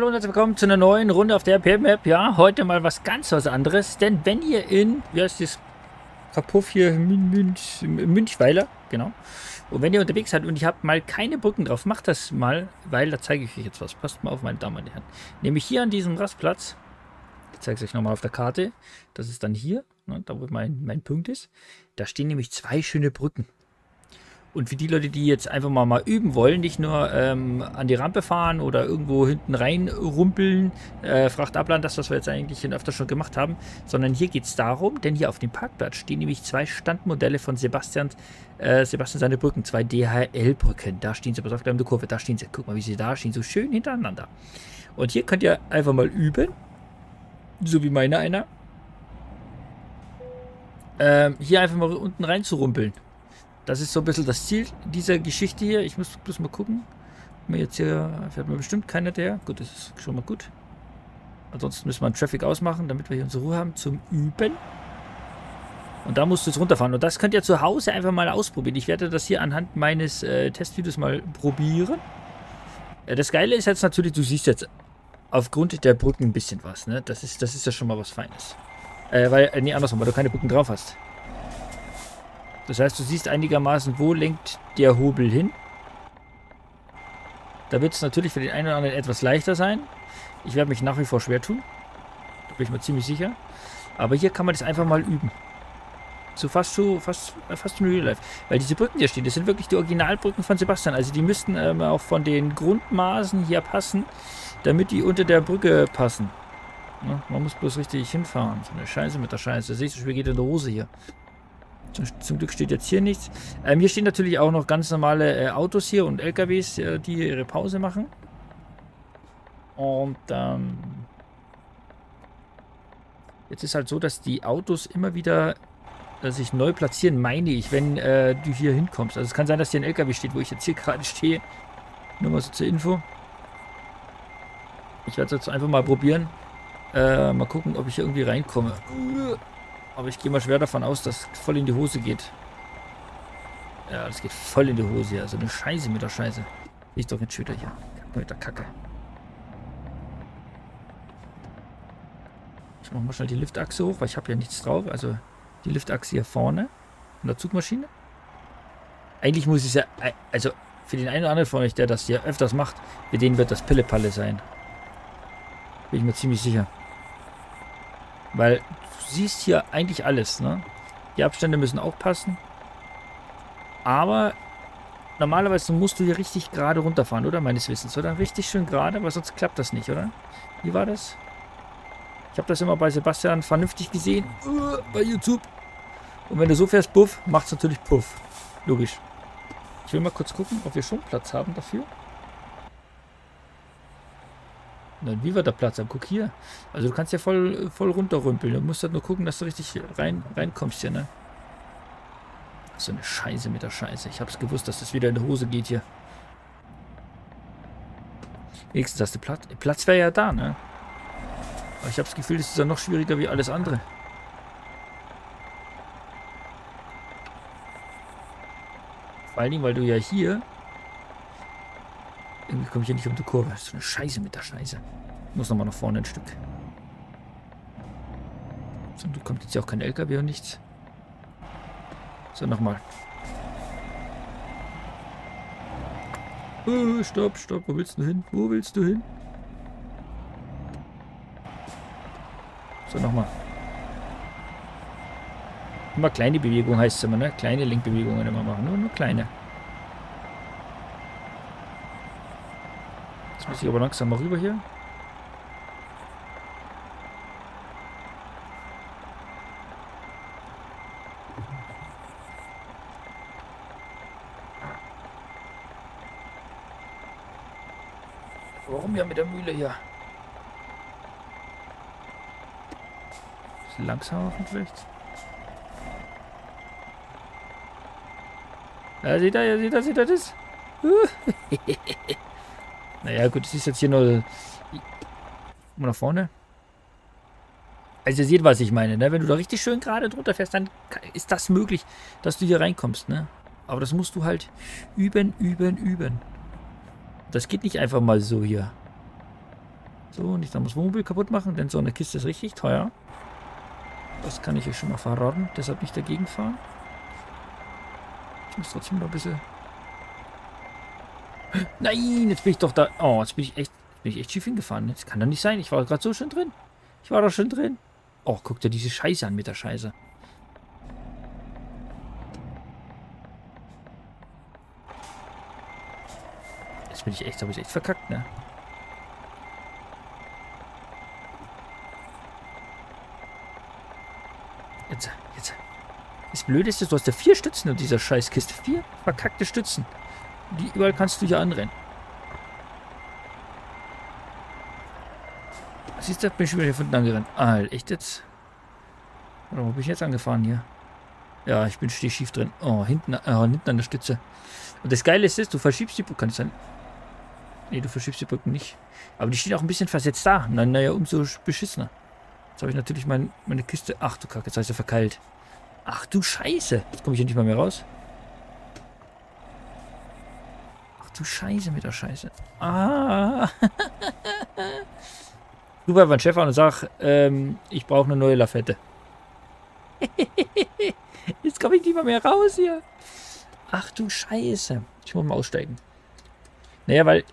Hallo und herzlich willkommen zu einer neuen Runde auf der P-Map. Ja, heute mal was ganz anderes, denn wenn ihr in, wie heißt das Kapuff hier, Münchweiler, genau, und wenn ihr unterwegs seid und ich habe mal keine Brücken drauf, macht das mal, weil da zeige ich euch jetzt was. Passt mal auf, meine Damen und Herren. Nämlich hier an diesem Rastplatz, ich zeige es euch nochmal auf der Karte, das ist dann hier, ne, da wo mein Punkt ist, da stehen nämlich zwei schöne Brücken. Und für die Leute, die jetzt einfach mal üben wollen, nicht nur an die Rampe fahren oder irgendwo hinten rein rumpeln, Frachtabladen, das, was wir jetzt eigentlich öfter schon gemacht haben, sondern hier geht es darum, denn hier auf dem Parkplatz stehen nämlich zwei Standmodelle von Sebastian seine Brücken, zwei DHL-Brücken. Da stehen sie, pass auf, da in der Kurve, da stehen sie, guck mal, wie sie da stehen, so schön hintereinander. Und hier könnt ihr einfach mal üben, so wie meine einer, hier einfach mal unten rein zu rumpeln. Das ist so ein bisschen das Ziel dieser Geschichte hier. Ich muss bloß mal gucken. Mir jetzt hier fährt mir bestimmt keiner der. Gut, das ist schon mal gut. Ansonsten müssen wir einen Traffic ausmachen, damit wir hier unsere Ruhe haben zum Üben. Und da musst du jetzt runterfahren. Und das könnt ihr zu Hause einfach mal ausprobieren. Ich werde das hier anhand meines Testvideos mal probieren. Das Geile ist jetzt natürlich, du siehst jetzt aufgrund der Brücken ein bisschen was. Ne? Das ist ja schon mal was Feines. Nee, andersrum, weil du keine Brücken drauf hast. Das heißt, du siehst einigermaßen, wo lenkt der Hobel hin. Da wird es natürlich für den einen oder anderen etwas leichter sein. Ich werde mich nach wie vor schwer tun. Da bin ich mir ziemlich sicher. Aber hier kann man das einfach mal üben. So fast Real Life. Weil diese Brücken hier stehen, das sind wirklich die Originalbrücken von Sebastian. Also die müssten auch von den Grundmaßen hier passen, damit die unter der Brücke passen. Ja, man muss bloß richtig hinfahren. So eine Scheiße mit der Scheiße. Das nächste Spiel geht in der Hose hier. Zum Glück steht jetzt hier nichts. Hier stehen natürlich auch noch ganz normale Autos hier und LKWs, die ihre Pause machen. Und jetzt ist halt so, dass die Autos immer wieder sich neu platzieren, meine ich, wenn du hier hinkommst. Also es kann sein, dass hier ein LKW steht, wo ich jetzt hier gerade stehe. Nur mal so zur Info. Ich werde es jetzt einfach mal probieren. Mal gucken, ob ich hier irgendwie reinkomme. Aber ich gehe mal schwer davon aus, dass es voll in die Hose geht. Ja, das geht voll in die Hose. Also eine Scheiße mit der Scheiße. Ist doch jetzt wieder hier. Mit der Kacke. Ich mache mal schnell die Liftachse hoch, weil ich habe ja nichts drauf. Also die Liftachse hier vorne an der Zugmaschine. Eigentlich muss ich es ja... Also für den einen oder anderen von euch, der das hier öfters macht, für den wird das Pillepalle sein. Bin ich mir ziemlich sicher. Weil... Du siehst hier eigentlich alles, ne? Die Abstände müssen auch passen. Aber normalerweise musst du hier richtig gerade runterfahren, oder? Meines Wissens, oder? Richtig schön gerade, aber sonst klappt das nicht, oder? Wie war das? Ich habe das immer bei Sebastian vernünftig gesehen. Bei YouTube. Und wenn du so fährst, puff, macht's natürlich puff. Logisch. Ich will mal kurz gucken, ob wir schon Platz haben dafür. Nein, wie war der Platz? Guck hier. Also du kannst ja voll runterrümpeln. Du musst halt nur gucken, dass du richtig reinkommst hier, ne? So eine Scheiße mit der Scheiße. Ich hab's gewusst, dass das wieder in die Hose geht hier. Nächstes hast du Platz. Platz wäre ja da, ne? Aber ich habe das Gefühl, das ist ja noch schwieriger wie alles andere. Vor allen Dingen, weil du ja hier... Irgendwie komme ich hier nicht um die Kurve. So eine Scheiße mit der Scheiße. Ich muss nochmal nach vorne ein Stück. So, da kommt jetzt ja auch kein LKW und nichts. So, nochmal. Oh, stopp, stopp. Wo willst du hin? Wo willst du hin? So, nochmal. Immer kleine Bewegungen heißt es immer, ne? Kleine Lenkbewegungen immer machen. Nur kleine. Muss ich aber langsam mal rüber hier. Warum ja mit der Mühle hier? Ist langsamer vielleicht. Ja, seht ihr, seht ihr, seht ihr das? Naja, gut, es ist jetzt hier nur... Mal nach vorne. Also ihr seht, was ich meine, ne? Wenn du da richtig schön gerade drunter fährst, dann ist das möglich, dass du hier reinkommst, ne? Aber das musst du halt üben. Das geht nicht einfach mal so hier. So, nicht dann das Wohnmobil kaputt machen, denn so eine Kiste ist richtig teuer. Das kann ich euch schon mal verraten, deshalb nicht dagegen fahren. Ich muss trotzdem noch ein bisschen... Nein, jetzt bin ich doch da... Oh, jetzt bin ich echt schief hingefahren. Das kann doch nicht sein, ich war gerade so schön drin. Ich war doch schon drin. Oh, guck dir diese Scheiße an mit der Scheiße. Jetzt bin ich echt, habe ich echt verkackt, ne? Jetzt. Das Blöde ist, du hast ja 4 Stützen in dieser Scheißkiste. 4 verkackte Stützen. Die überall kannst du hier anrennen. Siehst du, bin ich schon wieder hier unten angerannt. Alter, echt jetzt? Oder wo bin ich jetzt angefahren hier? Ja, ich bin schief drin. Oh, hinten an der Stütze. Und das Geile ist, du verschiebst die Brücken. Kann das sein? Nee, du verschiebst die Brücken nicht. Aber die stehen auch ein bisschen versetzt da. Naja, umso beschissener. Jetzt habe ich natürlich meine Kiste... Ach du Kacke, jetzt heißt er verkeilt. Ach du Scheiße. Jetzt komme ich hier nicht mal mehr raus. Ach du Scheiße mit der Scheiße. Ah. Du bei meinem Chef an und sag, ich brauche eine neue Lafette. Jetzt komme ich nicht mal mehr raus hier. Ach du Scheiße. Ich muss mal aussteigen. Naja, weil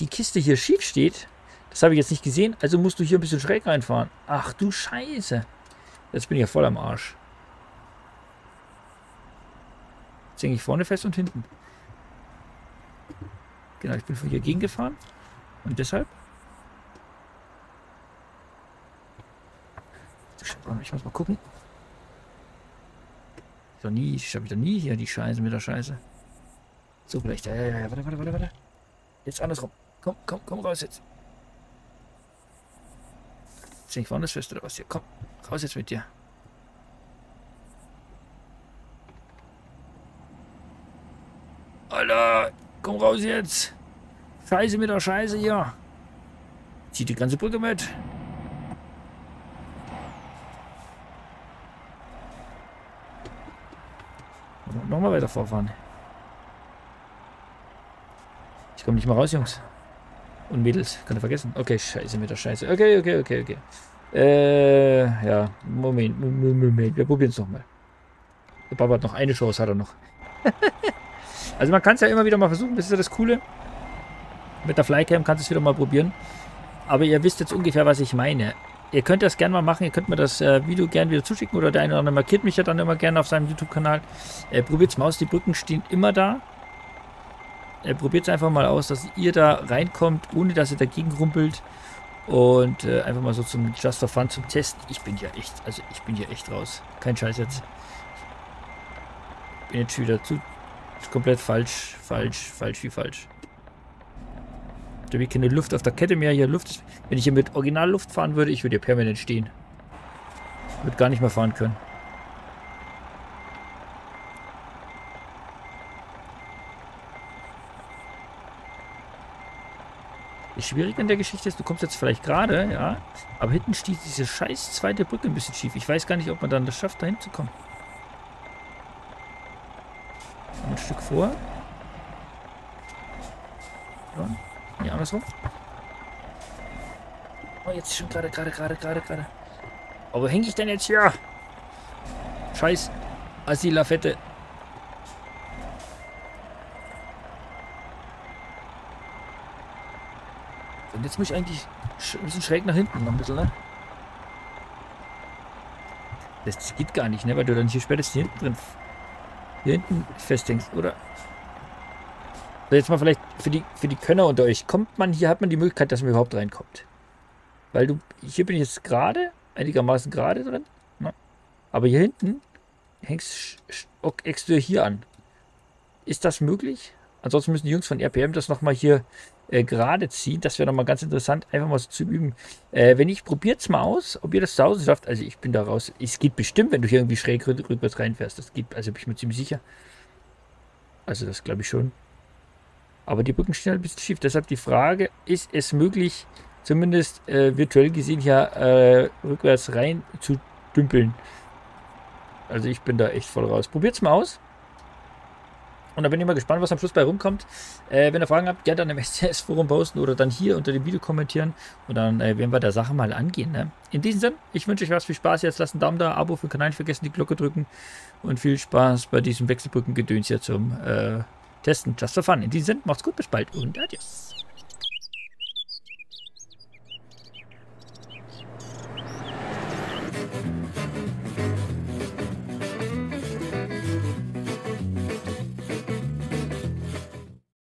die Kiste hier schief steht... Das habe ich jetzt nicht gesehen, also musst du hier ein bisschen schräg reinfahren. Ach du Scheiße. Jetzt bin ich ja voll am Arsch. Jetzt hänge ich vorne fest und hinten. Genau, ich bin von hier gegengefahren. Und deshalb... Ich muss mal gucken. Ich habe doch nie hier die Scheiße mit der Scheiße. So, vielleicht... Ja, warte. Jetzt andersrum. Komm raus jetzt. Ist nicht woanders fest oder was hier? Komm, raus jetzt mit dir. Alter, komm raus jetzt. Scheiße mit der Scheiße hier. Zieh die ganze Brücke mit. Und nochmal weiter vorfahren. Ich komme nicht mal raus, Jungs. Und Mädels, kann ich vergessen. Okay, Scheiße mit der Scheiße. Okay. Ja, Moment. Wir probieren es nochmal. Der Papa hat noch eine Chance, hat er noch. Also man kann es ja immer wieder mal versuchen, das ist ja das Coole. Mit der Flycam kannst du es wieder mal probieren. Aber ihr wisst jetzt ungefähr, was ich meine. Ihr könnt das gerne mal machen, ihr könnt mir das Video gerne wieder zuschicken oder der eine oder andere markiert mich ja dann immer gerne auf seinem YouTube-Kanal. Probiert es mal aus, die Brücken stehen immer da. Probiert es einfach mal aus, dass ihr da reinkommt, ohne dass ihr dagegen rumpelt. Und einfach mal so zum Just for Fun, zum Test. Ich bin ja echt raus. Kein Scheiß jetzt. Ich bin jetzt wieder zu komplett falsch. Da habe ich keine Luft auf der Kette mehr. Hier Luft ist, wenn ich hier mit Originalluft fahren würde, ich würde hier permanent stehen. Ich würde gar nicht mehr fahren können. Schwierig an der Geschichte ist, du kommst jetzt vielleicht gerade, ja, aber hinten steht diese scheiß zweite Brücke ein bisschen schief. Ich weiß gar nicht, ob man dann das schafft, da hinzukommen. Ein Stück vor. Ja, andersrum. Oh, jetzt schon gerade. Aber wo hänge ich denn jetzt hier? Scheiß Asylafette. Und jetzt muss ich eigentlich ein bisschen schräg nach hinten noch ein bisschen, ne? Das geht gar nicht, ne? Weil du dann hier spätestens hier hinten drin, hier hinten festhängst, oder? So, jetzt mal vielleicht für die Könner unter euch. Kommt man hier, hat man die Möglichkeit, dass man überhaupt reinkommt. Weil du, hier bin ich jetzt gerade, einigermaßen gerade drin, ne? Aber hier hinten hängst du hier an. Ist das möglich? Ansonsten müssen die Jungs von RPM das nochmal hier gerade ziehen. Das wäre nochmal ganz interessant, einfach mal so zu üben. Wenn nicht, probiert es mal aus, ob ihr das zu Hause schafft. Also ich bin da raus. Es geht bestimmt, wenn du hier irgendwie schräg rückwärts reinfährst. Das geht, also bin ich mir ziemlich sicher. Also das glaube ich schon. Aber die Brücken stehen halt ein bisschen schief. Deshalb die Frage, ist es möglich, zumindest virtuell gesehen hier rückwärts rein zu dümpeln? Also ich bin da echt voll raus. Probiert es mal aus. Und da bin ich mal gespannt, was am Schluss bei rumkommt. Wenn ihr Fragen habt, gerne dann im SCS-Forum posten oder dann hier unter dem Video kommentieren. Und dann werden wir der Sache mal angehen. Ne? In diesem Sinne, ich wünsche euch was. Viel Spaß. Jetzt lasst einen Daumen da, Abo für den Kanal nicht vergessen, die Glocke drücken. Und viel Spaß bei diesem Wechselbrückengedöns hier zum Testen. Just for fun. In diesem Sinne, macht's gut, bis bald und adios.